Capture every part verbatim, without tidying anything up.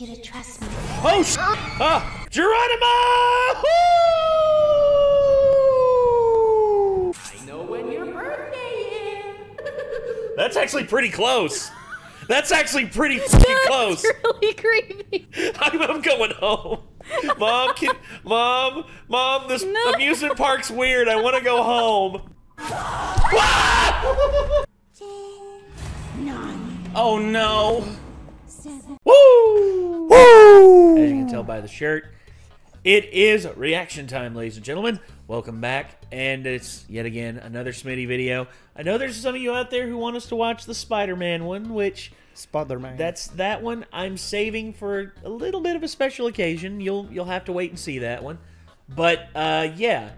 you to trust me. Oh, sh ah, Geronimo! Woo! I know when your birthday is. That's actually pretty close. That's actually pretty fucking close. That's really creepy. I'm, I'm going home. Mom, can, mom, mom, this no. amusement park's weird. I want to go home. Oh no. Woo! Woo! As you can tell by the shirt, it is reaction time, ladies and gentlemen. Welcome back, and it's yet again another Smitty video. I know there's some of you out there who want us to watch the Spider-Man one, which Spider-Man. That's that one I'm saving for a little bit of a special occasion. You'll you'll have to wait and see that one. But uh, yeah,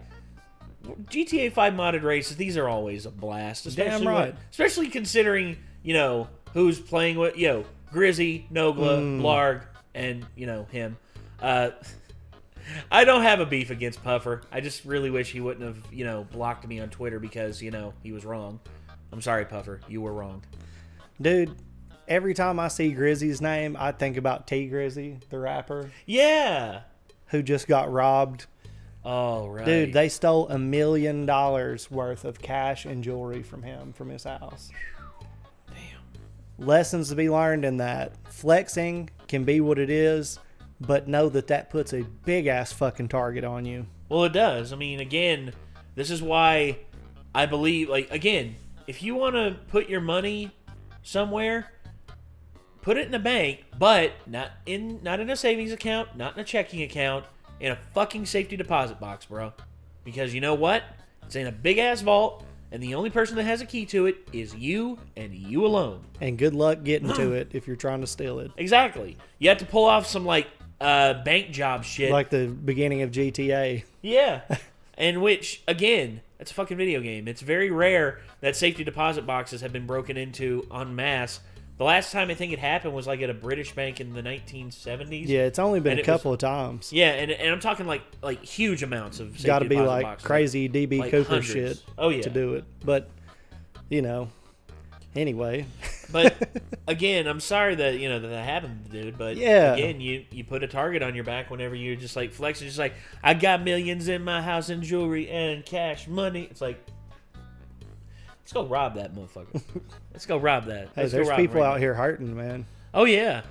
G T A five modded races. These are always a blast, especially damn right. when, especially considering you know who's playing with you know Grizzy, Nogla, mm. Blarg, and you know him. Uh, I don't have a beef against Puffer. I just really wish he wouldn't have, you know, blocked me on Twitter because, you know, he was wrong. I'm sorry, Puffer. You were wrong. Dude, every time I see Grizzy's name, I think about Tee Grizzley, the rapper. Yeah. Who just got robbed. Oh, right. Dude, they stole a million dollars worth of cash and jewelry from him, from his house. Damn. Lessons to be learned in that. Flexing can be what it is. But know that that puts a big-ass fucking target on you. Well, it does. I mean, again, this is why I believe, like, again, if you want to put your money somewhere, put it in a bank, but not in not in a savings account, not in a checking account, in a fucking safety deposit box, bro. Because you know what? It's in a big-ass vault, and the only person that has a key to it is you and you alone. And good luck getting to it if you're trying to steal it. Exactly. You have to pull off some, like, Uh, bank job shit. Like the beginning of G T A. Yeah. And which, again, that's a fucking video game. It's very rare that safety deposit boxes have been broken into en masse. The last time I think it happened was like at a British bank in the nineteen seventies. Yeah, it's only been a couple was, of times. Yeah, and, and I'm talking like like huge amounts of safety gotta deposit like boxes. Got to be like crazy D B like Cooper hundreds. Shit oh, yeah. to do it. But, you know, anyway. But again, I'm sorry that you know that, that happened, dude. But yeah. again, you you put a target on your back whenever you're just like flexing, just like I got millions in my house and jewelry and cash money. It's like, let's go rob that motherfucker. Let's go rob that. Hey, let's there's go rob people right out now. Here hurting, man. Oh yeah,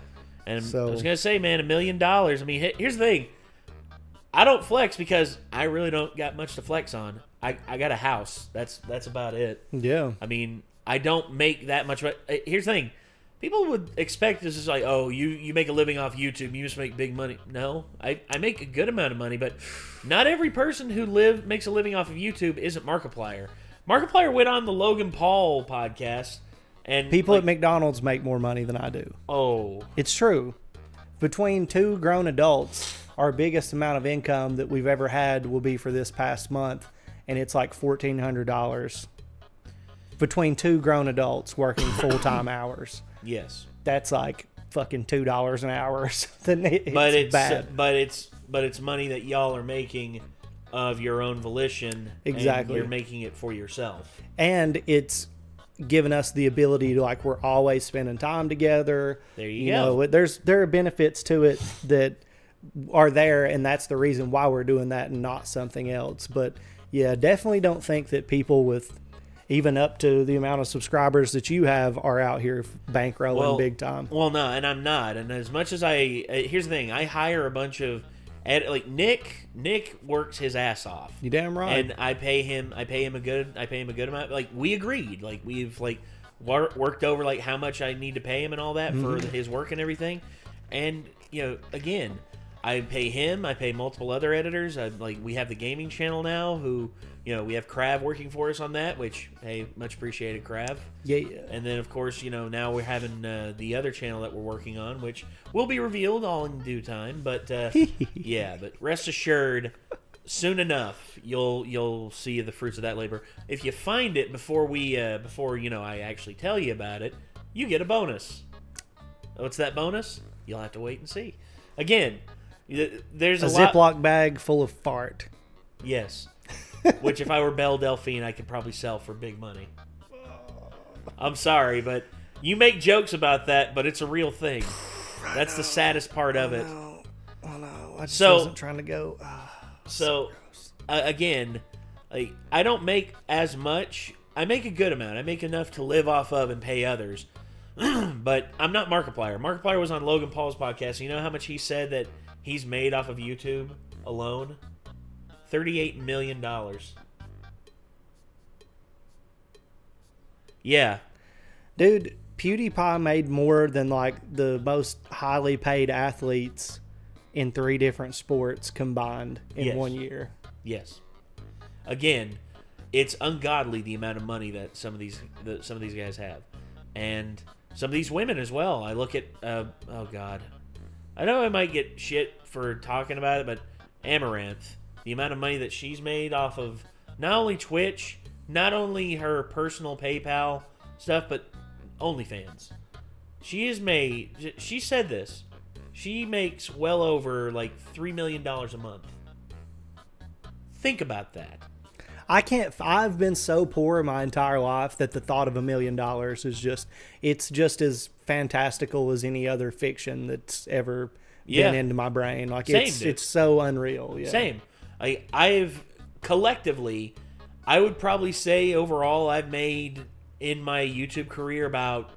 and so. I was gonna say, man, a million dollars. I mean, here's the thing. I don't flex because I really don't got much to flex on. I I got a house. That's that's about it. Yeah. I mean. I don't make that much. Here's the thing. People would expect this is like, oh, you, you make a living off YouTube. You just make big money. No, I, I make a good amount of money, but not every person who live makes a living off of YouTube isn't Markiplier. Markiplier went on the Logan Paul podcast. And people like, at McDonald's make more money than I do. Oh. It's true. Between two grown adults, our biggest amount of income that we've ever had will be for this past month, and it's like fourteen hundred dollars. Between two grown adults working full-time hours. Yes. That's like fucking two dollars an hour or something. It's but it's bad. But it's, but it's money that y'all are making of your own volition. Exactly. And you're making it for yourself. And it's given us the ability to, like, we're always spending time together. There you, you go. Know, there's, there are benefits to it that are there, and that's the reason why we're doing that and not something else. But, yeah, definitely don't think that people with... even up to the amount of subscribers that you have are out here bankrolling well, big time. Well, no, and I'm not. And as much as I, uh, here's the thing: I hire a bunch of, edit, like Nick. Nick works his ass off. You damn right. And I pay him. I pay him a good. I pay him a good amount. Like we agreed. Like we've like wor worked over like how much I need to pay him and all that mm-hmm. for his work and everything. And you know, again, I pay him. I pay multiple other editors. I like we have the gaming channel now who. You know, we have Crab working for us on that, which, hey, much appreciated, Crab. Yeah, yeah. And then, of course, you know, now we're having uh, the other channel that we're working on, which will be revealed all in due time. But, uh, yeah, but rest assured, soon enough, you'll you'll see the fruits of that labor. If you find it before, we, uh, before you know, I actually tell you about it, you get a bonus. What's that bonus? You'll have to wait and see. Again, there's a, a lot... Ziploc bag full of fart. Yes. Which, if I were Belle Delphine, I could probably sell for big money. I'm sorry, but you make jokes about that, but it's a real thing. I That's know. the saddest part of it. I know. I know. I just so, wasn't trying to go. Oh, so, so uh, again, like, I don't make as much. I make a good amount. I make enough to live off of and pay others. But I'm not Markiplier. Markiplier was on Logan Paul's podcast. You know how much he said that he's made off of YouTube alone? thirty-eight million dollars. Yeah. Dude, PewDiePie made more than, like, the most highly paid athletes in three different sports combined in yes. one year. Yes. Again, it's ungodly the amount of money that some of these the, some of these guys have. And some of these women as well. I look at, uh, oh God, I know I might get shit for talking about it, but Amaranth, the amount of money that she's made off of not only Twitch, not only her personal PayPal stuff, but OnlyFans. She is made, she said this, she makes well over like three million dollars a month. Think about that. I can't, I've been so poor my entire life that the thought of a million dollars is just, it's just as fantastical as any other fiction that's ever yeah. been into my brain. Like Same, it's, it's so unreal. Yeah. Same. I, I've collectively, I would probably say overall I've made in my YouTube career about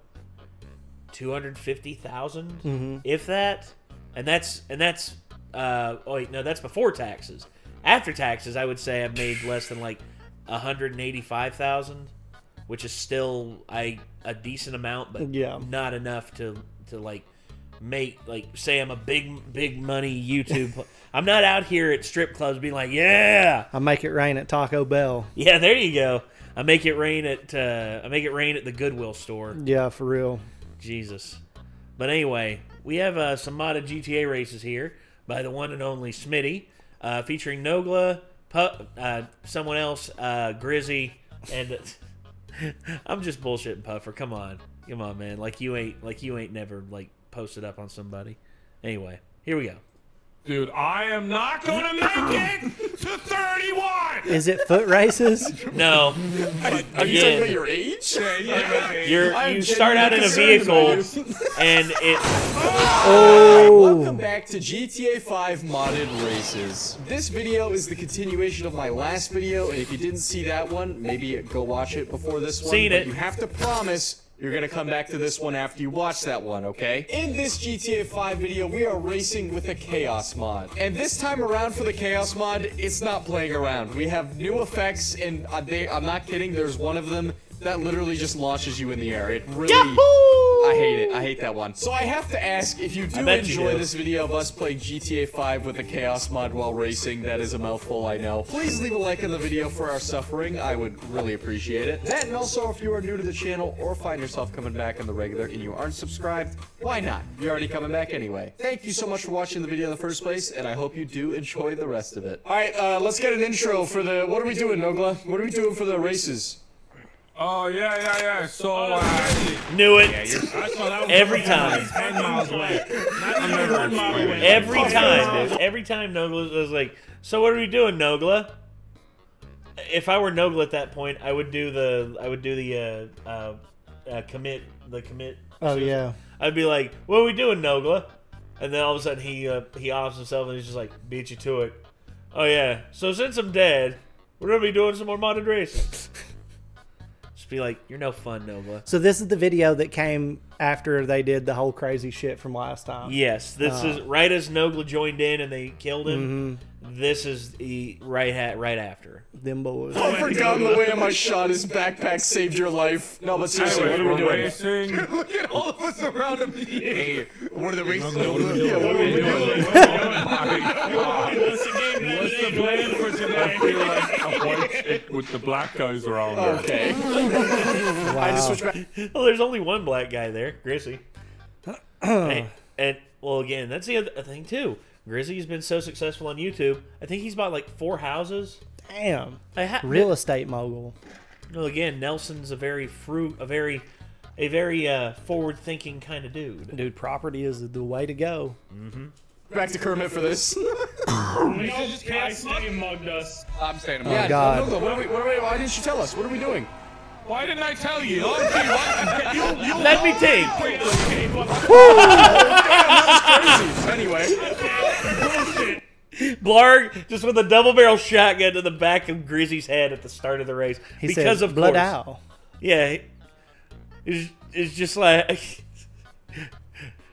two hundred fifty thousand, mm-hmm. if that, and that's, and that's, uh, oh wait, no, that's before taxes. After taxes, I would say I've made less than like one hundred eighty-five thousand dollars, which is still I, a decent amount, but yeah. not enough to to like make like say I'm a big big money YouTube. I'm not out here at strip clubs being like, yeah, I make it rain at Taco Bell. Yeah, there you go. I make it rain at uh, I make it rain at the Goodwill store. Yeah, for real. Jesus. But anyway, we have uh, some modded G T A races here by the one and only Smitty. Uh, featuring Nogla, Pu uh, someone else, uh, Grizzy, and I'm just bullshitting Puffer. Come on, come on, man. Like you ain't, like you ain't never like posted up on somebody. Anyway, here we go. Dude, I am not gonna make it to thirty-one. Is it foot races? No. I, are you talking about your age? Yeah, yeah. You're, you start out in a vehicle, and it. Oh. Oh. Welcome back to G T A five modded races. This video is the continuation of my last video, and if you didn't see that one, maybe go watch it before this one. Seen it. But you have to promise. You're going to come back to this one after you watch that one, okay? In this G T A five video, we are racing with a Chaos mod. And this time around for the Chaos mod, it's not playing around. We have new effects, and they, I'm not kidding, there's one of them that literally just launches you in the air. It really... Yahoo! I hate it. I hate that one. So I have to ask, if you do enjoy you do. this video of us playing G T A five with a Chaos mod while racing, that is a mouthful, I know. Please leave a like on the video for our suffering. I would really appreciate it. That, and also if you are new to the channel or find yourself coming back on the regular and you aren't subscribed, why not? You're already coming back anyway. Thank you so much for watching the video in the first place, and I hope you do enjoy the rest of it. Alright, uh, let's get an intro for the... What are we doing, Nogla? What are we doing for the races? Oh, yeah, yeah, yeah. So, uh, knew it. Yeah, I saw that every time. ten miles away. Every time, dude. Every time Nogla was like, so what are we doing, Nogla? If I were Nogla at that point, I would do the, I would do the, uh, uh, uh commit, the commit. Oh, season. yeah. I'd be like, what are we doing, Nogla? And then all of a sudden he, uh, he offs himself and he's just like, beat you to it. Oh, yeah. So since I'm dead, we're going to be doing some more modded races. Be like, you're no fun, Nova. So this is the video that came after they did the whole crazy shit from last time. Yes, this uh, is right as Nogla joined in and they killed him. Mm-hmm. This is the right hat right after them boys. I've forgotten the way my shot. His backpack saved your life. No, but seriously, what are we doing? Look at all of us around him. Hey, what are the races? Yeah, what are we doing? What's the plan for today? I feel like a white chick with the black guys around her. Okay. Wow. I just switched back. Well, there's only one black guy there, Grizzy. and, and well, again, that's the other thing too. Grizzy's been so successful on YouTube. I think he's bought like four houses. Damn, ha real estate mogul. Well, again, Nelson's a very fruit, a very, a very uh, forward-thinking kind of dude. Dude, property is the way to go. Mm-hmm. Back to Kermit for this. We just can't stay mugged us. I'm staying mugged. Oh, God. What are we, what are we, why didn't you tell us? What are we doing? Why didn't I tell you? Let me take. Anyway. Blarg just with a double barrel shotgun to the back of Grizzy's head at the start of the race. He because said, of blood course. Owl. Yeah. It's, it's just like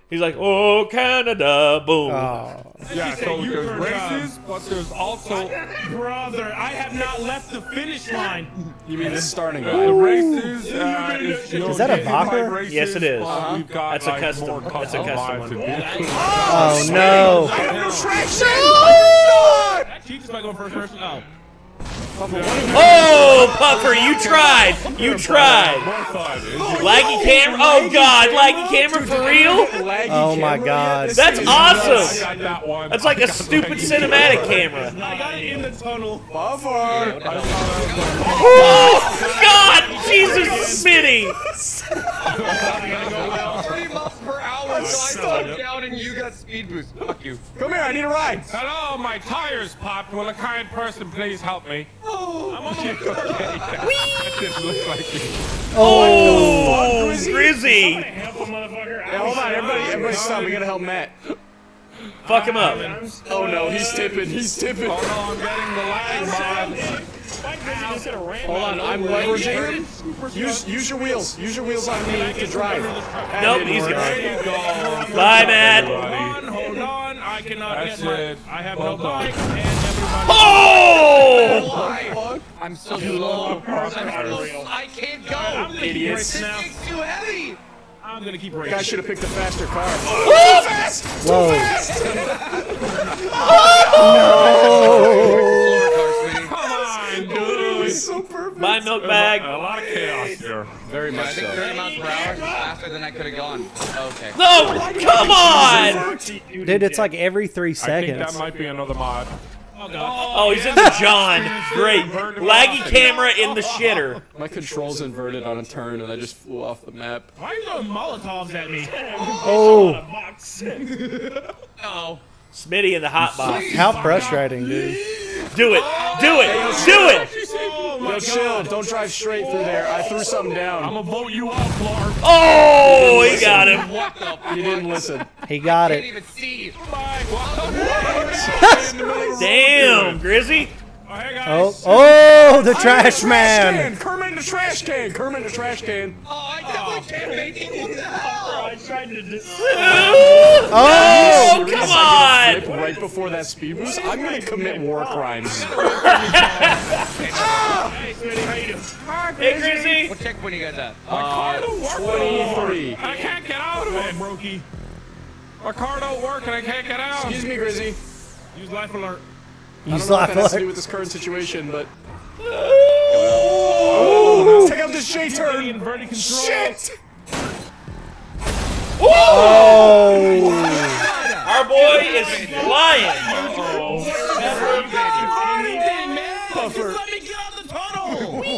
he's like, oh, Canada, boom. Oh. Yeah, so there's races, but there's also... Brother, I have not left the finish line. You mean the starting line? The races... Uh, is, is that a bocker? Yes, it is. Uh, we've got, that's, like, a custom. That's a custom one. Oh, oh no. I have no traction! Oh, God! Cheats by going first person. Oh. Oh, Puffer, you tried! You tried! Laggy camera? Oh, God, laggy camera for real? Oh, my God. That's awesome! That's like a stupid cinematic camera. I got it in the tunnel. Puffer! Oh, God! Jesus, Smitty! So I slowed down and you got speed boost. Fuck you. Come here, I need a ride. Hello, my tires popped. Will a kind person please help me? Oh, I'm okay. That didn't look like you. Oh, oh Grizzy. Grizzy. Yeah, hold on, everybody, everybody stop. We gotta help Matt. Fuck him up. Oh no, he's tipping. He's tipping. Oh no, I'm getting the lag mod. Hold on, I'm leveraging him. Use, use your wheels. Use your wheels on me to drive. Nope, he's gone. Bye, Matt. Hold on, hold on. I cannot get my... I have no bike. Oh! I'm so low. I can't go. I'm idiots. This thing's too heavy. I'm gonna keep racing. Guy should have picked a faster car. Too fast! Too fast! No! So my milk bag. A lot of chaos here. Very much so. I think thirty miles per hour is faster than I could have gone. Okay. No! Come on! Dude, it's like every three seconds. I think that might be another mod. Oh, God. Oh, he's in the John. Great. Laggy camera in the shitter. My controls inverted on a turn and I just flew off the map. Why are you throwing Molotovs at me? Oh. Uh-oh. Smitty in the hot box. How frustrating, dude. Do it. Do it. Do it. Yo, chill. Don't drive straight through there. I threw something down. I'm going to vote you off, Clark. Oh, he got him. What the fuck? You didn't listen. He got it. I can't even see. Damn, Grizzy. Oh, oh, the trash man. Kermit in the trash can. Kermit in the trash can. Oh, I definitely can't make it. What the hell? I tried to... Oh, come on. Right before that speed boost, I'm going to commit war crimes. Hey, Grizzy! What checkpoint you guys at? My car don't work twenty-three. I can't get out of it, Brokey. My car don't work and I can't get out. Excuse me, Grizzy. Use life alert. Use life alert. I don't know what that has to do with this current situation, but... Oh, take out this J-turn! Shit! Oh! Our boy is flying! Puffer.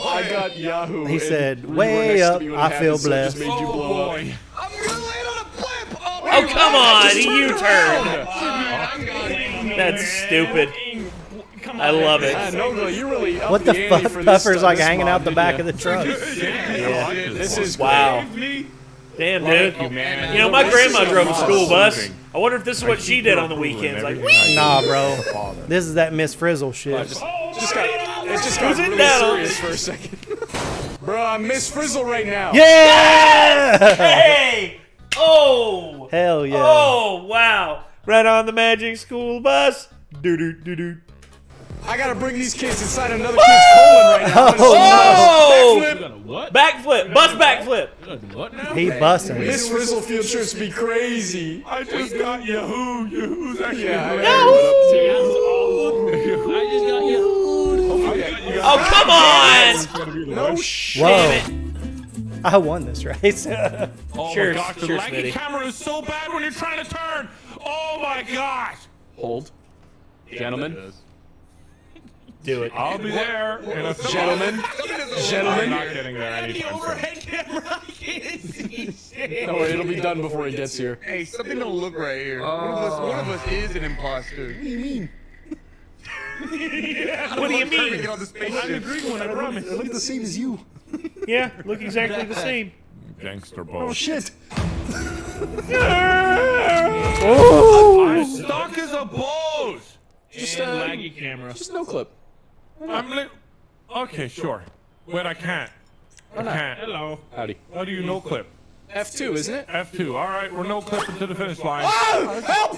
I got Yahoo. He said, way up, I feel blessed. So oh, boy. I'm going to land on a blimp. Oh, oh come on, U-turn. Uh, That's stupid. I love it. Uh, Nogla, you really what the, the fuck? Puffer's like hanging out the back you? Of the truck. Yeah, yeah. This is wow. Great. Damn, dude. You, you know, my grandma drove a school bus. I wonder if this is what she did on the weekends. Like, wee! Nah, bro. This is that Miss Frizzle shit. Just, just got, it just got really serious for a second. Bro, I'm Miss Frizzle right now. Yeah! Hey! Oh! Hell yeah. Oh, wow. Right on the Magic School Bus. Do-do-do-do. I gotta bring these kids inside another kid's colon right now. Oh, oh no! Backflip! Backflip! Bus backflip! He busting. Miss Frizzle field trips be crazy. I just got Yahoo! Yahoo's actually yeah, Yahoo! I just got Yahoo! Oh, come on! No shit! Whoa. I won this race. Oh sure, my gosh, the sure, laggy camera is so bad when you're trying to turn! Oh my gosh! Hold. Gentlemen. Yeah, do it. I'll be there. And gentlemen, gentlemen. I'm not getting there anytime soon. No, it'll be done before he gets here. Hey, something don't look right here. Uh, one, of us, one of us is an imposter. What do you mean? yeah, what do you mean? I'm the green one, I promise. I look the same as you. Yeah, look exactly the same. Gangster ball. Oh shit! Oh! Stock is a balls. Just a uh, laggy camera. Just no clip. I'm li okay, sure. Wait, I can't. I can't. Hello. Howdy. How do you no clip? F two, isn't it? F two. All right, we're no clipping to the finish line. Oh, help!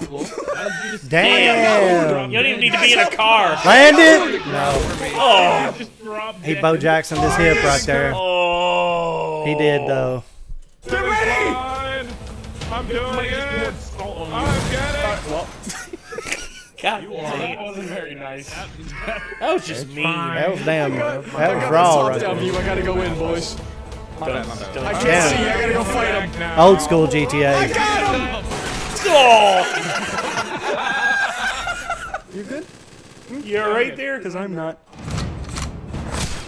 Damn! You don't even need to be in a car. Land it! No. Oh! He Bo Jackson his hip right there. Oh! He did though. Get ready! I'm doing it. I'm getting it. God, that wasn't very nice. That was just mean. That was damn. That was raw right there. I gotta go in, boys. Done, done. I can't yeah. see. I gotta go fight him. Old school G T A. I got him! Oh. You good? You're yeah, right there, because I'm not.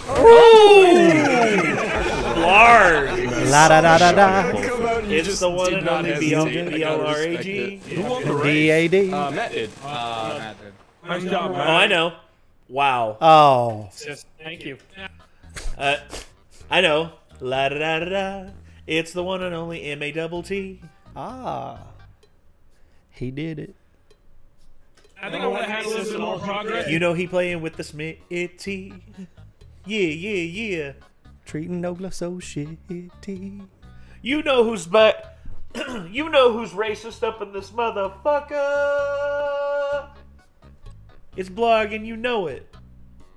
Blarg! La da da da da. It's the one and only B L R A G. Who won the race? D A D. Uh, Matt did. Uh, Matt did. Nice job, Matt. Oh, I know. Wow. Oh. Thank you. Uh, I know. La da da da da. It's the one and only M A double T. Ah, he did it. I think I want to have a little bit more progress. You know he playing with the Smii seven y. Yeah, yeah, yeah. Treating Nogla so shitty. You know who's back. You know who's racist up in this motherfucker. It's Blargan, and you know it.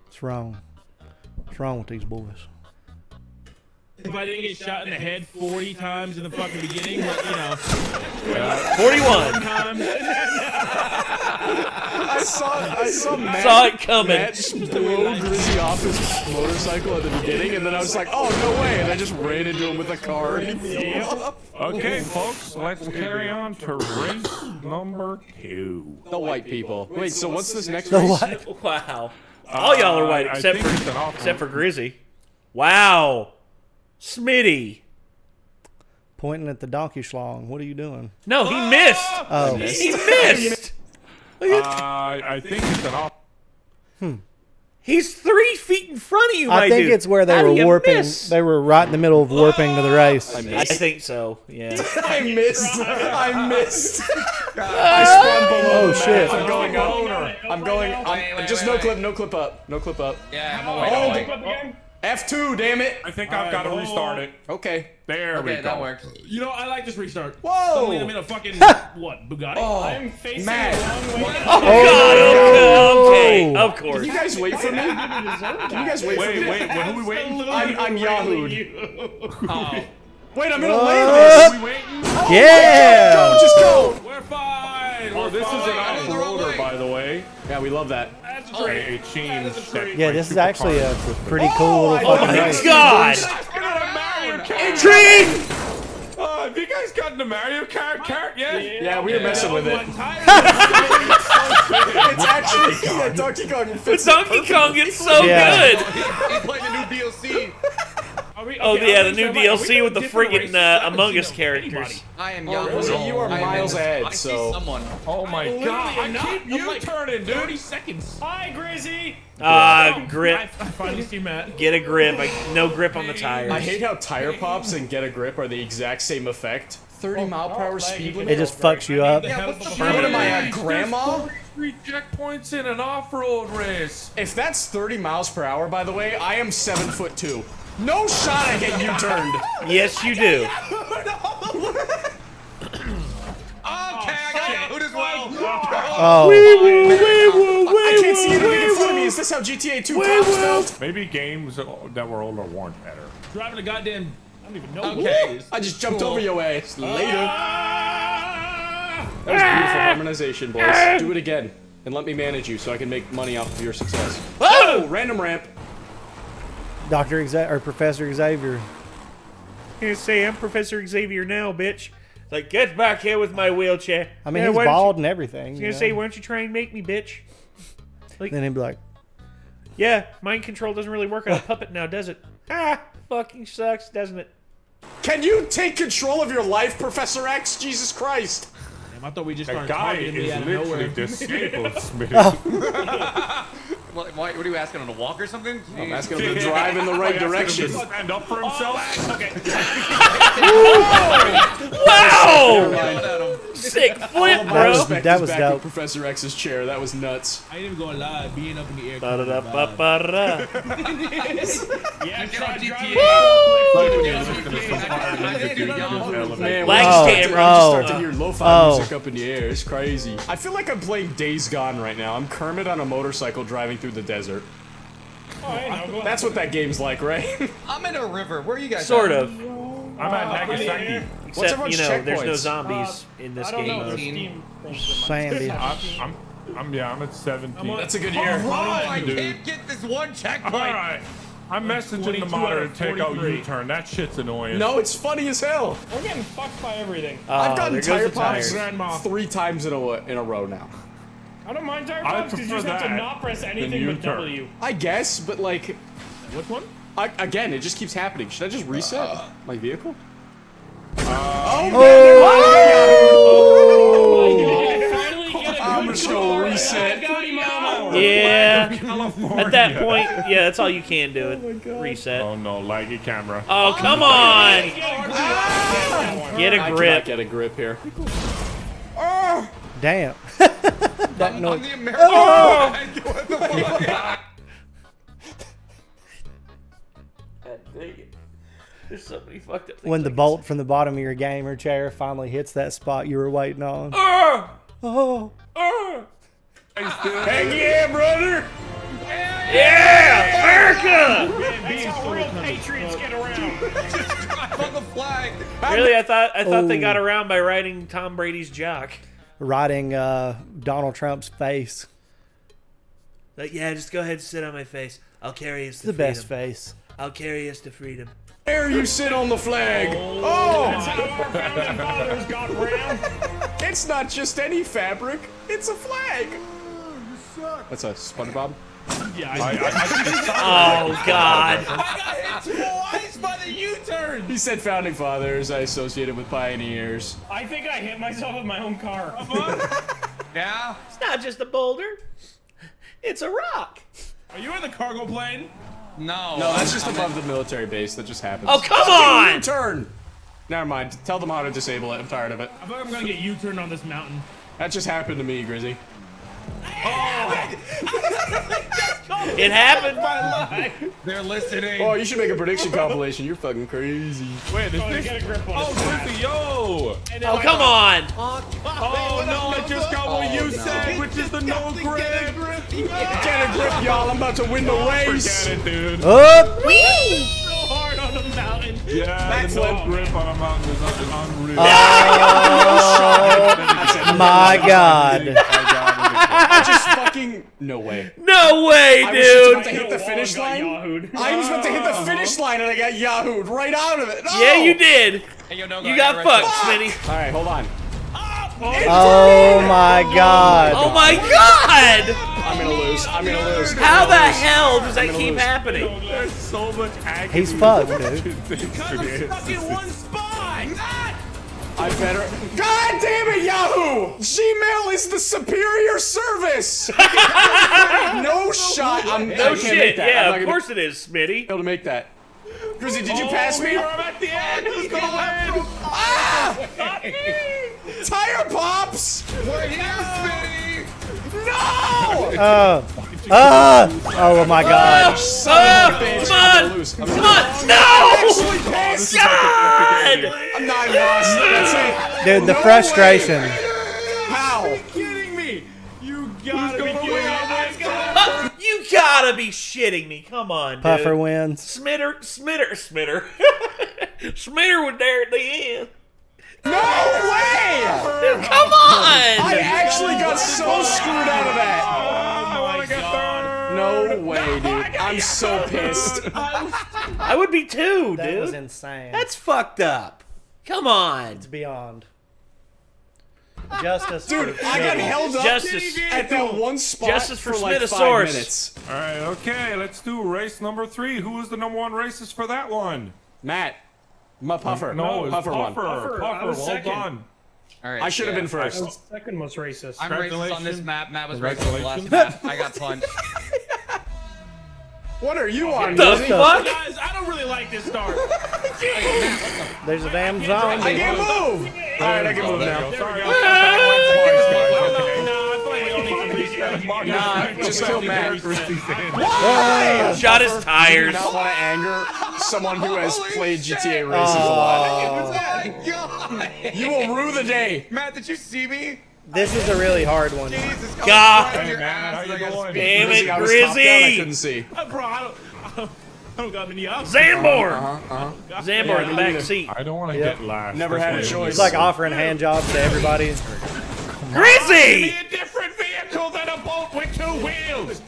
What's wrong? What's wrong with these boys? If I didn't get shot in the head forty times in the fucking beginning, but, you know. Yeah. forty-one times. I saw, I saw, Matt, saw it coming. Matt threw Grizzy off his motorcycle at the beginning, and then I was like, oh, no way. And I just ran into him with a car. Yeah. Okay, folks, let's carry on to race number two. The white people. Wait, so what's this next the race? What? Wow. Uh, All y'all are white except for, except for Grizzy. Wow. Smitty. Pointing at the donkey schlong. What are you doing? No, he oh, missed. Oh, he missed. He missed. uh, I think it's an off. Hmm. He's three feet in front of you, I my think dude. It's where they How were warping. Miss? They were right in the middle of warping oh, to the race. I, I think so. Yeah. I missed. I missed. I spun below. Oh shit! I'm going up. I'm going. I'm, wait, wait, just wait, no wait. clip. No clip up. No clip up. Yeah. I'm away. Oh, no clip F two, damn it! I think All I've right, got to restart it. Okay. There okay, we go. That works. You know, I like this restart. Whoa! Suddenly I'm in a fucking, what, Bugatti? Oh, I'm facing Matt. the wrong way. Oh, oh, God! Okay, okay, of course. Can you guys wait for me? Can you guys wait, wait for me? Wait, wait, when are we waiting? I'm, I'm Yahoo'd. Oh. Wait, I'm gonna what? land this! Are we waiting? Oh, yeah! Go, just go! We're fine! Well, this fine. is an off-roader, by the way. Yeah, we love that. Oh, it changed that yeah, this is actually a pretty cool little fucking race. Oh my god! Intrigue! Uh, have you guys gotten to Mario Kart Kart yet? Yeah, yeah we were yeah. messing with it. It's actually yeah, Donkey Kong. Fits the Donkey perfect. Kong is so yeah. good! He played the new D L C. Are we, okay, oh yeah, the new D L C with the friggin' uh, Among Us characters. I am young. Oh, you are miles ahead, so. Oh my I god, I keep U-turning, dude. thirty seconds. Hi, Grizzy. Ah, uh, grip. I finally see Matt. Get a grip. I, no grip on the tires. I hate how tire pops and get a grip are the exact same effect. thirty mile per hour oh, speed limit. It just fucks you up. Yeah, what the fuck am I at, grandma? Three checkpoints in an off-road race. If that's thirty miles per hour, by the way, I am seven foot two. No shot I get U-turned. Yes, you do. Oh. Wee woo, wee woo, wee woo. I can't see anything in front of me. Is this how G T A two cops felt? Maybe games that were older weren't better. Driving a goddamn. I don't even know. Okay. What? I just jumped cool. over your ass. Later. Ah! That was beautiful harmonization, boys. Ah! Do it again and let me manage you so I can make money off of your success. Oh, oh random ramp. Doctor Xavier or Professor Xavier. You say I'm Professor Xavier now, bitch. It's like get back here with my wheelchair. I mean, yeah, he's bald you, and everything. He's gonna know? say, why don't you try and make me, bitch? Like, then he'd be like, yeah, mind control doesn't really work on a puppet now, does it? Ah, fucking sucks, doesn't it? Can you take control of your life, Professor X? Jesus Christ! Damn, I thought we just that guy is literally disabled, Smitty. What, what are you asking, him to walk or something? Jeez. I'm asking him to drive in the right direction. Stand up for himself. Oh, okay. Wow! Sick flip, bro. That was dope. Professor X's chair. That was nuts. I ain't even gonna lie. Being up in the air. Yeah, G T A. Legs camera. Oh. I just start to hear lo-fi music up in the air. It's crazy. I feel like I'm playing Days Gone right now. I'm Kermit on a motorcycle driving through the desert. Oh, hey, that's what that game's like, right? I'm in a river. Where are you guys? Sort at? of. I'm uh, at Nagasaki. Except, What's you know, checkpoints? there's no zombies uh, in this I don't game. Know. Sandy. I'm, I'm, yeah, I'm at seventeen. That's a good year. Oh, I dude. can't get this one checkpoint. All right. I'm messaging the moderator to take out U-turn. That shit's annoying. No, it's funny as hell. We're getting fucked by everything. Oh, I've done tire pops three times in a, in a row now. I don't mind tire pops because you just have to not press anything but W. I guess, but like... Which one? I, again, it just keeps happening. Should I just reset uh, my vehicle? Uh, oh, man! I'm just gonna reset. Yeah. At that point, yeah, that's all you can do. It oh reset. Oh no, laggy camera. Oh come on! Ah! Get a grip. I get a grip here. Oh. Damn. That noise. Oh. There's so many fucked up things. When the bolt from the bottom of your gamer chair finally hits that spot you were waiting on. Oh. Oh. Oh. Heck yeah, brother! Yeah! yeah America! Man, that's how real patriots get around. Just drive on the flag. Really, I thought I thought oh. they got around by riding Tom Brady's jock. Riding uh, Donald Trump's face. Like, yeah, just go ahead and sit on my face. I'll carry us to the freedom. The best face. I'll carry us to freedom. Dare you sit on the flag? Oh! oh. That's how our founding fathers got around. It's not just any fabric. It's a flag. That's a SpongeBob. Yeah, I, I, I, oh God! I got hit twice by the U-turn. He said founding fathers. I associated with pioneers. I think I hit myself with my own car. Yeah. It's not just a boulder. It's a rock. Are you in the cargo plane? No. No, that's just I'm above in... the military base. That just happens. Oh come on! U-turn. Never mind. Tell them how to disable it. I'm tired of it. I feel like I'm gonna get U-turned on this mountain. That just happened to me, Grizzy. Oh! It happened by life. They're listening. Oh, you should make a prediction compilation. You're fucking crazy. Wait, this oh, thing. Get a grip on oh, Griffy, yo! Oh, come on! Oh, oh no, I just got what oh, you no. said, which is the no grip. Get a grip, yeah. grip y'all. I'm about to win the oh, race. Forget it, dude. Oh, wee! Yeah, That's the no grip on a mountain is unreal. Oh, my God. I just fucking... No way. No way, dude. I was about to hit the finish line. I was about to hit the finish line and I got yahooed right out of it. No. Yeah, you did. Hey, yo, no, you got fucked, Smitty. All right, hold on. Oh, my God. Oh, my God. I'm gonna lose. I'm gonna lose. How the hell does that keep happening? There's so much agony. He's fucked, dude. Because I'm stuck in one spot. God! I better. God damn it, Yahoo! Gmail is the superior service. No shot. I'm no shit. Yeah, of course it is, Smitty. Able to make that. Grizzy, did you pass me? I'm at the end. Who's gonna win? Ah! Tire pops. We're here, Smitty. No! Uh, uh, oh my God! Oh, uh, come on! Come on! No! God! I'm not lost. That's it. Dude, the no frustration. Way. How? Are you kidding me? You gotta be kidding me! You gotta be shitting me! Come on, dude. Puffer wins. Smitter, Smitter, Smitter, Smitter was there at the end. No way! Dude, come on! I actually got so screwed out of that. Oh my God. No way, dude. I'm so pissed. I would be too, dude. That was insane. That's fucked up. Come on. It's beyond. Justice, dude. For I got held up Justice. at that one spot Justice for, for like five minutes. All right, okay. Let's do race number three. Who is the number one racist for that one? Matt. My Puffer. No, no Puffer, Puffer one. Puffer, Puffer, hold on. All right, I should have yeah. been first. I was second most racist. I'm racist on this map. Matt was racist on the last map. I got punched. What are you on? The fuck? Guys, I don't really like this start. There's a damn zombie. I can't move. All right, I can move now. Sorry, Nah, just kill Matt. Why? Shot his tires. I do not want to anger someone who has played G T A races a lot. You will rue the day. Matt, did you see me? This is a really hard one. Jesus, God, hey, man, how you going? Damn it, Grizzy! I couldn't see. Uh, bro, I don't, I don't, I don't got many options. Zambor! Uh-huh, uh-huh. Zambor yeah, in the back seat. I don't want to yep. get last. Never That's had a choice. He's like offering hand jobs to everybody. Grizzy! Give me a different vehicle than a boat with two wheels.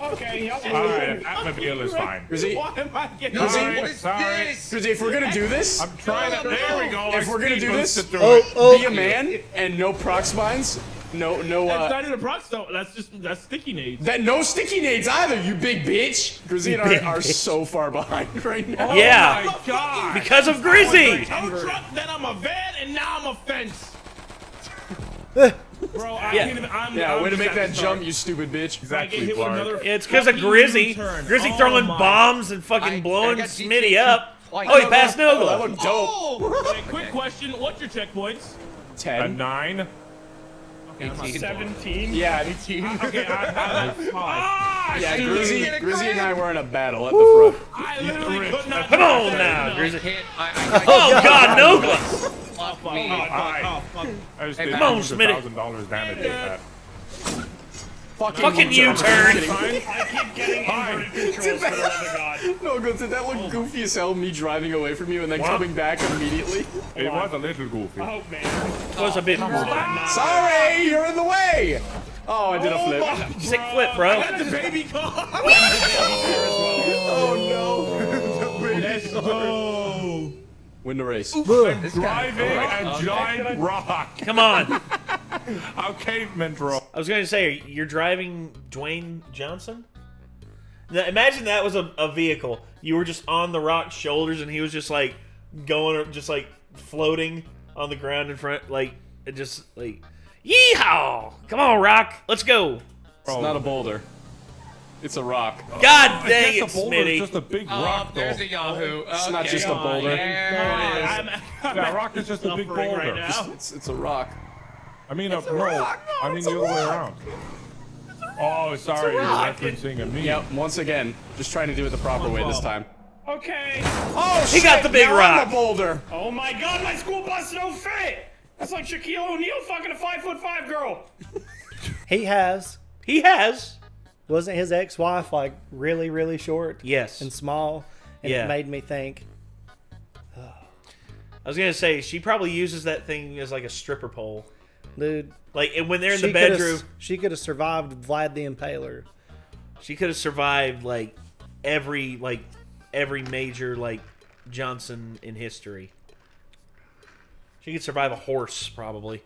Okay, all right, Atmobile is fine. Grizzy, what am I getting? Grizzy, what is this? Grizzy, if we're gonna do this, I'm trying to. There we go. If we're gonna do this, oh, oh, be a man and no prox mines. No, no. Uh, that's not in the prox though. That's just that's sticky nades. That no sticky nades either. You big bitch. Grizzy and I are so far behind right now. Oh yeah, my God. Because of Grizzy. I'm a truck, then I'm a van, and now I'm a fence. Bro, I yeah. can't even, I'm, yeah, I'm way to make that jump, you stupid bitch. Exactly, it's because of Grizzy. Grizzy oh throwing my. bombs and fucking I, blowing I Smitty up. Like, oh, he passed Nogla. That looked dope. Oh. Okay, quick question, what's your checkpoints? ten. A nine. Okay, eighteen. seventeen. Yeah, eighteen. Uh, okay, I, I, I, ah, yeah, Grizzy, Grizzy and I were in a battle at Woo. the front. I literally could not. Come on now, Grizzy. Oh, God, Nogla. Oh, fuck, oh, oh, fuck. I just did one thousand dollars damage with that. Fucking, Fucking U-turn! I keep getting inverted controls for the love of God. No, good. Did that look oh. goofy as hell, me driving away from you and then what? coming back immediately? It was a little goofy. Oh, man. It was a bit goofy. Ah! Sorry, you're in the way! Oh, I did a flip. Oh, Sick bro. flip, bro. I got the baby car! Oh, no. Let's go! Win the race. Driving a giant rock. Come on. I'll caveman draw. I was going to say, you're driving Dwayne Johnson? Now, imagine that was a, a vehicle. You were just on the rock's shoulders and he was just like going, just like floating on the ground in front. Like, just like, yeehaw. Come on, rock. Let's go. It's Probably. not a boulder. It's a rock. God oh, dang it, Smitty! Just a big rock. Oh, there's a Yahoo. Okay. It's not just a boulder. Oh, that yeah, rock is just a big boulder. Right now. It's, it's a rock. I mean it's a, a rock. No, I mean the other way around. Oh, sorry, you're referencing a meme. Yep. Once again, just trying to do it the proper oh, way this time. Okay. Oh, he shit, got the big now rock. I'm a boulder. Oh my God, my school bus don't fit. That's like Shaquille O'Neal fucking a five foot five girl. he has. He has. Wasn't his ex-wife like really, really short? Yes. And small? And yeah. it made me think. Oh. I was going to say, she probably uses that thing as like a stripper pole. Dude. Like, and when they're in the bedroom. She could have survived Vlad the Impaler. She could have survived like every, like, every major, like, Johnson in history. She could survive a horse, probably.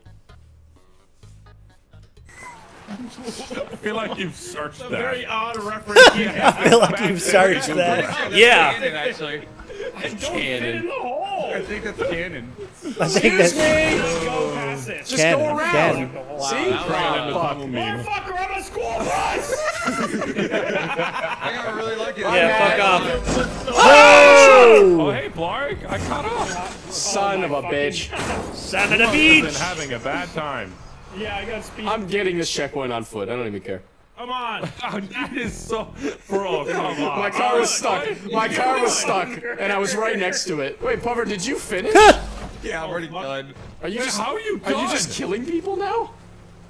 I feel like you've searched that. Very odd reference. Yeah. I feel like you've searched that. Yeah. Canon, actually. I don't fit in the hole. I think that's canon. I think that's canon. Just go past it. Just go around. Wow, See? Wow. Motherfucker, I'm a school bus. I gotta really like it. Yeah, yeah, fuck off. Oh! Oh, hey, Blarg. I caught up. Son of a bitch. Son of a bitch. I've been having a bad time. Yeah, I got speed. I'm getting this checkpoint on foot. I don't even care. Come on. Oh, that is so... Bro, come on. My car was stuck. My car was stuck. And I was right next to it. Wait, Puffer, did you finish? Yeah, I'm already done. Are you just... How are you done? Are you just killing people now?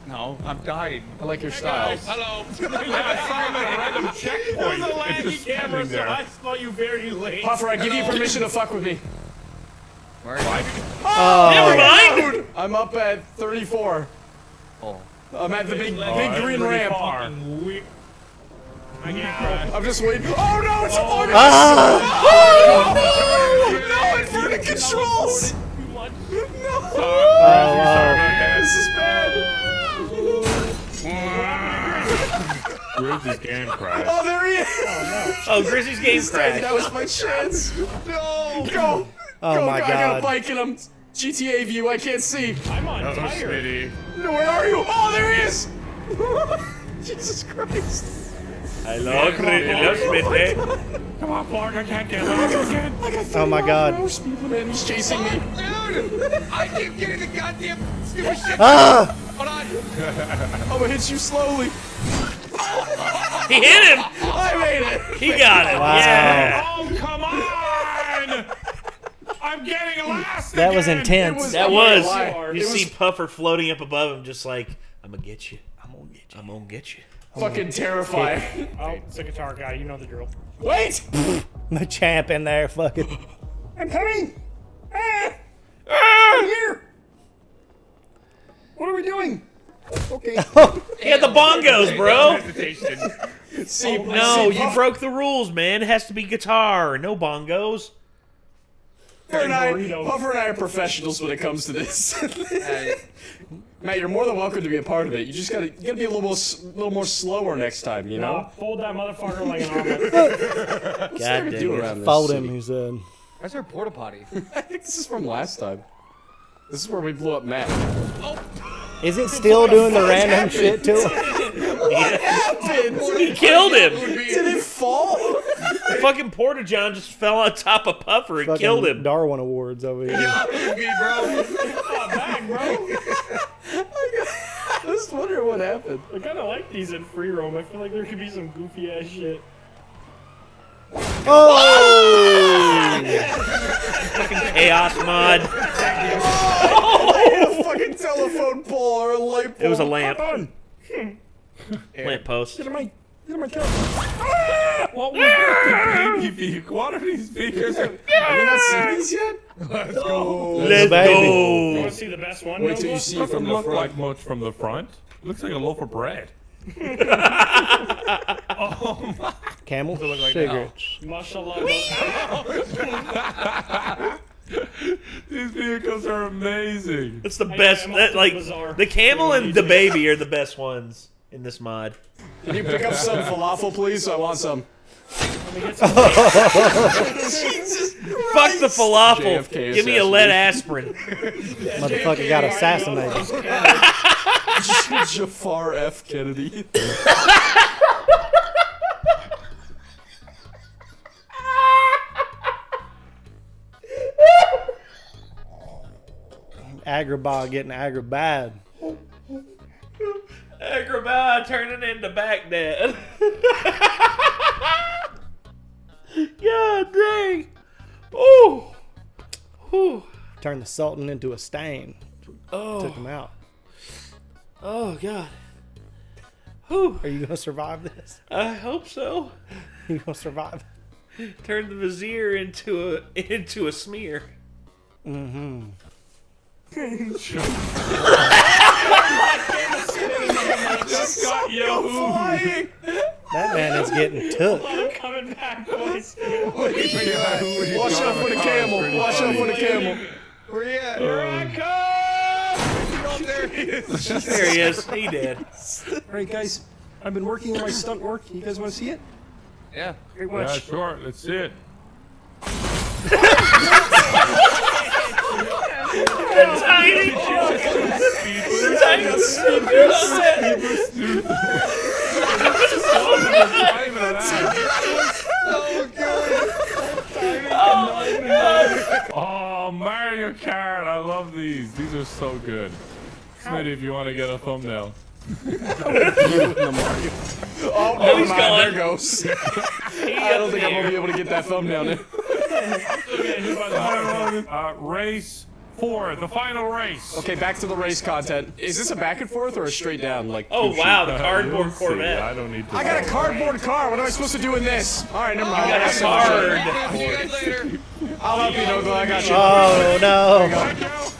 No, I'm dying. I like your hey style. Guys. Hello. I saw you at a random checkpoint. There's a laggy camera, so I saw you very late. Puffer, I give Hello. you permission to fuck with me. Where are you? Oh, oh, never mind. I'm up at thirty-four. Oh. I'm at the big, oh, big green ramp. I'm just waiting. Oh no, it's oh. a ah. Oh no! No, inverted controls! No! Oh, this is bad. Grizzy's game crash. Oh, there he is! Oh, no. oh Grizzy's game crash. That was my chance. No! Go! Oh, Go, my God. I got a bike in him. G T A view, I can't see. I'm on oh, tire. Smitty. No, where are you? Oh, there he is! Jesus Christ. Hello, Grizzly. Come on, Blargan, I can't get it. Oh my God! He's chasing me. Dude, I keep getting the goddamn stupid shit. Ah! Hold on. I'm gonna hit you slowly. He hit him. I made it. He got it. Wow. Yeah. Oh come on! I'm getting last. That again. was intense. Was that was. Hard. You it see was... Puffer floating up above him, just like I'm gonna get you. I'm gonna get you. I'm gonna get you. Fucking terrifying. Oh, it's a guitar guy. You know the drill. Wait! The champ in there, fucking. I'm coming! Ah! Ah! I'm here! What are we doing? Okay. He had the bongos, bro! See, oh, no, see, you oh. broke the rules, man. It has to be guitar, no bongos. Puffer and, I, Puffer and I are professionals when it comes to this. Matt, you're more than welcome to be a part of it. You just gotta, you gotta be a little more, little more slower next time, you know? No, fold that motherfucker like an omelet. God damn. Fold him, he's um... Uh... Where's our porta potty? I think this is from last time. This is where we blew up Matt. Oh. Is it still doing the random happened? shit to him? What yeah. happened? He killed him! Did it fall? The fucking Porta John just fell on top of Puffer and fucking killed him. Darwin Awards over here. Yeah, baby, bro. Oh, dang, bro. I just wonder what happened. I kind of like these in free roam. I feel like there could be some goofy ass shit. Oh! Fucking Chaos mod. Oh! A fucking telephone pole or a light pole. It was a lamp. Lamp post. Get in my, get in my couch. Ah! What was ah! the baby beak? What are these beakers? Have you not seen these yet? Let's go. Let's go. You want to see the best one? Wait till you see from the front. Like much from the front. Looks like a loaf of bread. Oh my. Camel like cigarettes. Mashallah. These vehicles are amazing. It's the best. That, like bizarre. the camel and the baby are the best ones in this mod. Can you pick up some falafel, please? I want some. Let me get some. Jesus Christ. Fuck the falafel. Give me a lead aspirin. Yeah, motherfucker J F K got assassinated. Jafar F. Kennedy. Agrabah getting Agrabah. Agrabah turning into Baghdad. God dang. Oh. Whew. Turned the Sultan into a stain. Oh. Took him out. Oh, God. Whew. Are you going to survive this? I hope so. You going to survive? Turn the Vizier into a, into a smear. Mm-hmm. Just got Yahoo. That man is getting took. I'm coming back, boys. Watch out for the camel. Watch out for the camel. Where you at? Here I come. There he is. There he is. He did. Alright, guys. I've been working on my stunt work. You guys want to see it? Yeah. Hey, watch. Yeah, sure. Let's see it. The tiny... The tiny... The Oh, God. Oh, Mario Kart. I love these. These are so good. Smitty, if you want to get a thumbnail. Oh, oh he's gone. There goes. I don't think I'm going to be able to get that thumbnail now. uh, race four, the final race. Okay, back to the race content. Is this a back and forth or a straight down? Like, oh, wow, the cardboard Corvette. I don't need to. I got a cardboard car. What am I supposed to do in this? All right, never mind. I got a card. I'll help you, Nogla. I got you. Oh, no.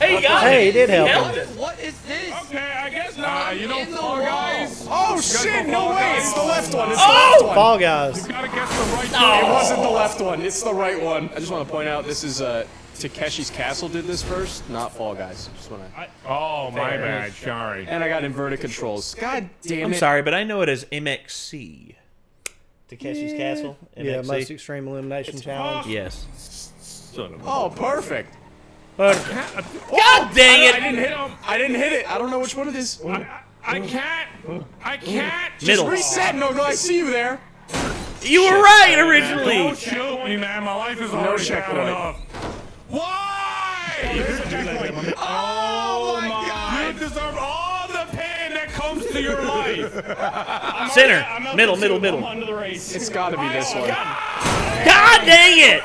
Hey, he got it. Hey, he did help. What is this? Okay, I guess not. Uh, you know, Fall Guys. Oh, shit. No way. It's the left one. It's the left one. Fall Guys. You got to guess the right one. It wasn't the left one. It's the right one. I just want to point out this is uh, Takeshi's Castle did this first, not Fall Guys. Just wanna... I, oh, my there. bad. Sorry. And I got inverted controls. God damn it. I'm sorry, but I know it as M X C. Takeshi's yeah. Castle? M X C. Yeah, Most Extreme Elimination it's Challenge. Awesome. Yes. Oh, perfect! But, oh, God dang it! I, I didn't hit him. I didn't hit it. I don't know which one it is. I, I can't. I can't. Middle. Just reset, Nogla. I see you there. You were right originally. Don't shoot me, man. My life is already bad enough. Why? Oh my God! You deserve all the pain that comes to your life. Center. Middle. Middle. Middle. It's got to be this one. God dang it!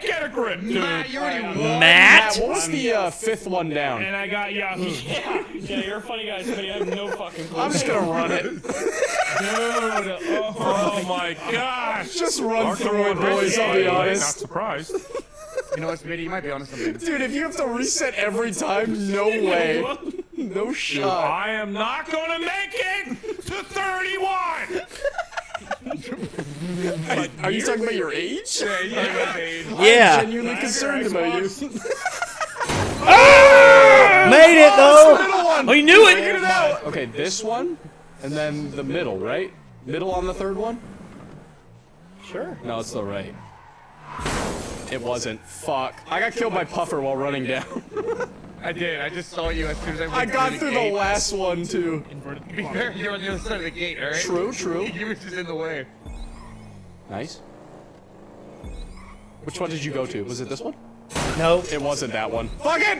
Get a grip, dude. Matt, you already won. Matt? Matt, what was the uh, fifth one down? And I got Yahoo. Yeah, yeah, you're a funny guy, but you have no fucking clue. I'm just gonna run it. Dude, oh, oh my gosh. Just run Mark through it, boys, I'll be honest. Not surprised. You know what, Smitty, you might be onto something. Dude, if you have to reset every time, no way. No shot. I am not gonna make it to thirty-one! Are, are you talking about your age? Yeah, yeah. I'm yeah. genuinely concerned about you. Oh! Made it though! Oh, oh you knew it! it out. Okay, this one, and then the middle, right? Middle on the third one? Sure. No, it's the right. It wasn't. Fuck. I got killed by Puffer while running down. I did. I just saw you as soon as I went I got through the, through the last one, too. To be fair, you're on the other side of the gate, alright? True, true. You were just in the way. Nice. Which one did you go to? Was it this one? No. It wasn't that one. Fuck it!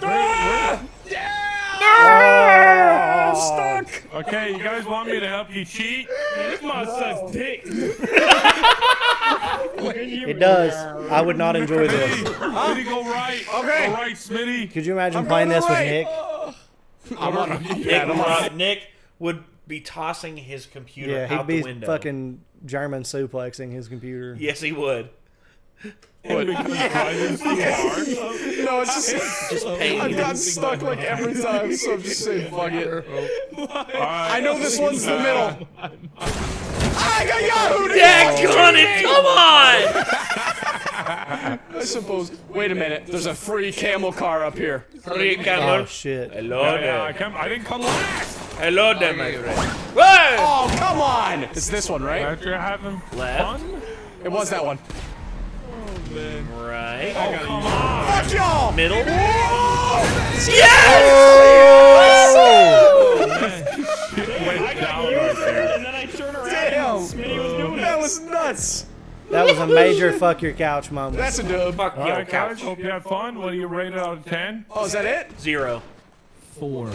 Ah! Yeah! Oh, I'm stuck! Okay, you guys want me to help you cheat? Man, this mod sucks dick. It does. I would not enjoy this. Smitty, go right. Okay. Go right, Smitty. Could you imagine I'm playing this right. with Nick? Uh, I'm on, I'm on, Nick, I'm on. Nick would be tossing his computer yeah, out the window. Yeah, he'd be fucking German suplexing his computer. Yes, he would. What? Yes. Yes. No, it's just, just I've gotten stuck like every time, so I'm just saying fuck it. I know this one's the middle. I got Yahoo! Dadgummit, it! Come on! I suppose. Wait a minute. There's a free camel car up here. Free camel. Oh shit! Hello there. Yeah, yeah, I, I didn't come last. Hello there, my friend. Whoa! Oh come on! It's this one, right? After having left. Fun? It was that one. Right. Oh, come on. Fuck y'all! Middle. Whoa! Yes! Oh! I got you and then I turned around Damn. and Smitty was doing it. That was nuts. That was a major fuck your couch moment. That's a dub. Fuck your right, couch. couch. Hope you had fun. What do you rate it out of ten? Oh, is that it? Zero. Four.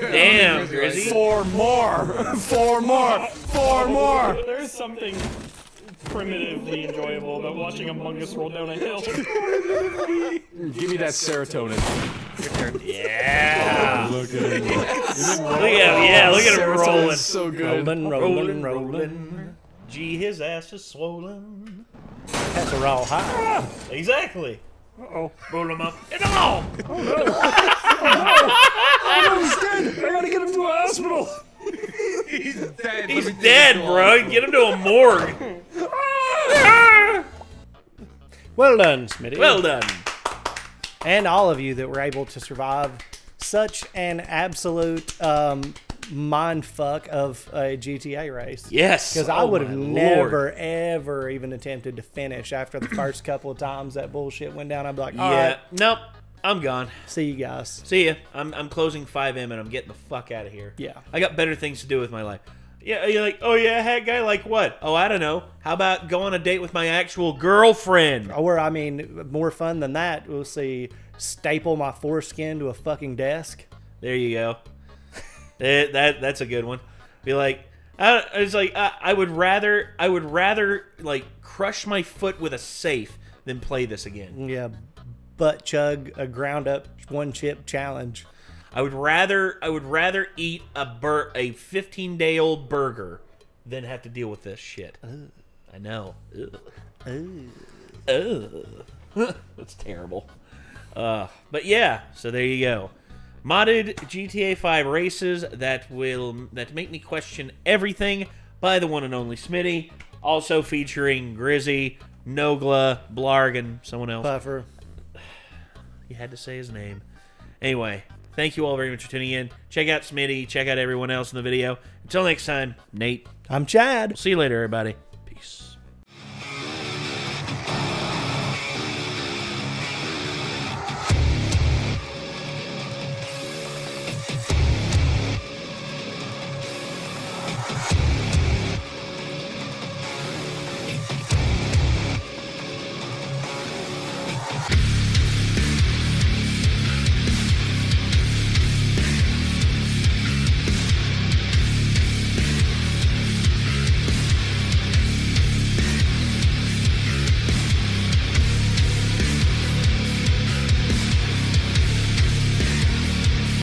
Damn, Grizzy. Four more. Four more. Four more. There's something primitively enjoyable about watching Among Us roll down a hill. Give me that serotonin. Yeah. Oh, look at him. Look at him. Yeah, look at him rolling. So good. Rolling, rolling, rolling. Gee, his ass is swollen. That's a raw high. Ah, exactly. Uh oh. Roll him up. And all. Oh no. Oh no. He's dead. I gotta get him to a hospital. He's dead. He's dead, bro. Get him to a morgue. Well done, Smitty. Well done. And all of you that were able to survive such an absolute um, mind fuck of a G T A race. Yes. Because oh I would have never, ever even attempted to finish after the first couple of times that bullshit went down. I'd be like, yeah, right. Nope. I'm gone. See you guys. See ya. I'm, I'm closing five M and I'm getting the fuck out of here. Yeah. I got better things to do with my life. Yeah, you're like, oh yeah, heck, guy, like what? Oh, I don't know. How about go on a date with my actual girlfriend? Or, I mean, more fun than that, we'll see, staple my foreskin to a fucking desk. There you go. that, that That's a good one. Be like, I, it's like, I, I would rather, I would rather, like, crush my foot with a safe than play this again. Yeah, butt chug a ground up one chip challenge. I would rather I would rather eat a bur a fifteen day old burger than have to deal with this shit. Ugh. I know. Ugh. Ugh. Ugh. That's terrible. Uh, but yeah, so there you go. Modded G T A five races that will that make me question everything by the one and only Smitty. Also featuring Grizzy, Nogla, Blargan, someone else. Puffer. You had to say his name. Anyway. Thank you all very much for tuning in. Check out Smitty. Check out everyone else in the video. Until next time, Nate. I'm Chad. See you later, everybody. Peace.